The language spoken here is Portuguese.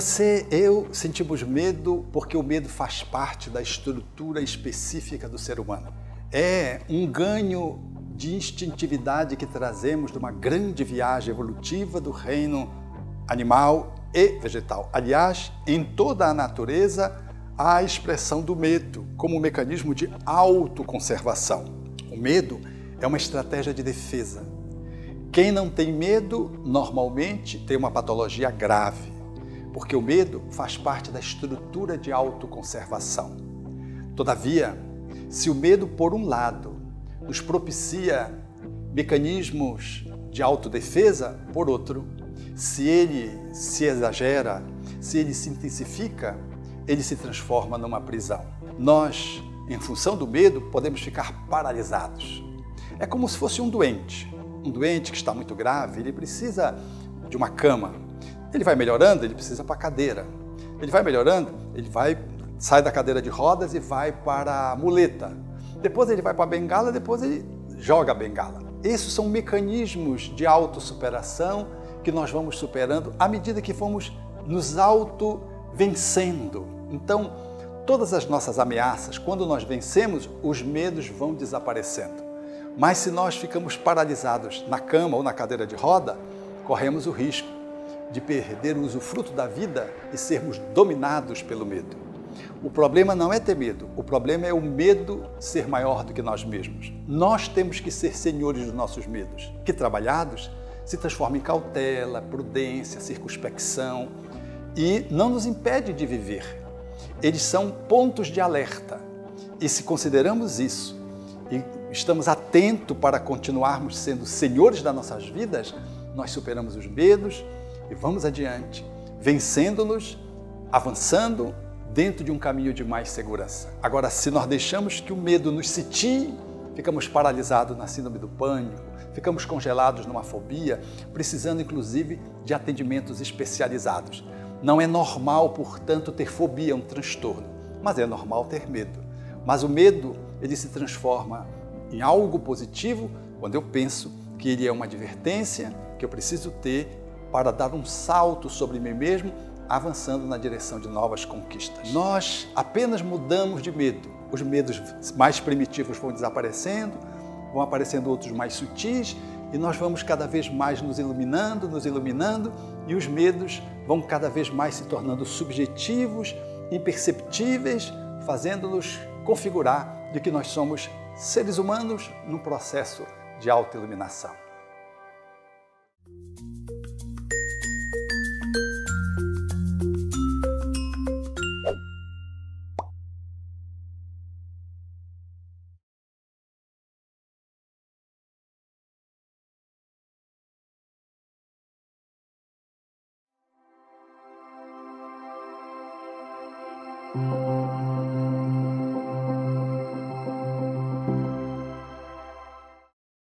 Você, eu sentimos medo porque o medo faz parte da estrutura específica do ser humano. É um ganho de instintividade que trazemos de uma grande viagem evolutiva do reino animal e vegetal. Aliás, em toda a natureza há a expressão do medo como um mecanismo de autoconservação. O medo é uma estratégia de defesa. Quem não tem medo, normalmente, tem uma patologia grave, porque o medo faz parte da estrutura de autoconservação. Todavia, se o medo, por um lado, nos propicia mecanismos de autodefesa, por outro, se ele se exagera, se ele se intensifica, ele se transforma numa prisão. Nós, em função do medo, podemos ficar paralisados. É como se fosse um doente. Um doente que está muito grave, ele precisa de uma cama. Ele vai melhorando, ele precisa para a cadeira. Ele vai melhorando, ele sai da cadeira de rodas e vai para a muleta. Depois ele vai para a bengala, depois ele joga a bengala. Esses são mecanismos de autossuperação que nós vamos superando à medida que fomos nos auto-vencendo. Então, todas as nossas ameaças, quando nós vencemos, os medos vão desaparecendo. Mas se nós ficamos paralisados na cama ou na cadeira de roda, corremos o risco de perder o usufruto da vida e sermos dominados pelo medo. O problema não é ter medo, o problema é o medo ser maior do que nós mesmos. Nós temos que ser senhores dos nossos medos, que trabalhados se transformam em cautela, prudência, circunspecção e não nos impede de viver. Eles são pontos de alerta e se consideramos isso, e estamos atentos para continuarmos sendo senhores das nossas vidas, nós superamos os medos e vamos adiante, vencendo-nos, avançando dentro de um caminho de mais segurança. Agora, se nós deixamos que o medo nos sitie, ficamos paralisados na síndrome do pânico, ficamos congelados numa fobia, precisando inclusive de atendimentos especializados. Não é normal, portanto, ter fobia, um transtorno, mas é normal ter medo. Mas o medo, ele se transforma em algo positivo quando eu penso que ele é uma advertência que eu preciso ter para dar um salto sobre mim mesmo, avançando na direção de novas conquistas. Nós apenas mudamos de medo. Os medos mais primitivos vão desaparecendo, vão aparecendo outros mais sutis e nós vamos cada vez mais nos iluminando e os medos vão cada vez mais se tornando subjetivos, imperceptíveis, fazendo-nos configurar de que nós somos seres humanos num processo de autoiluminação.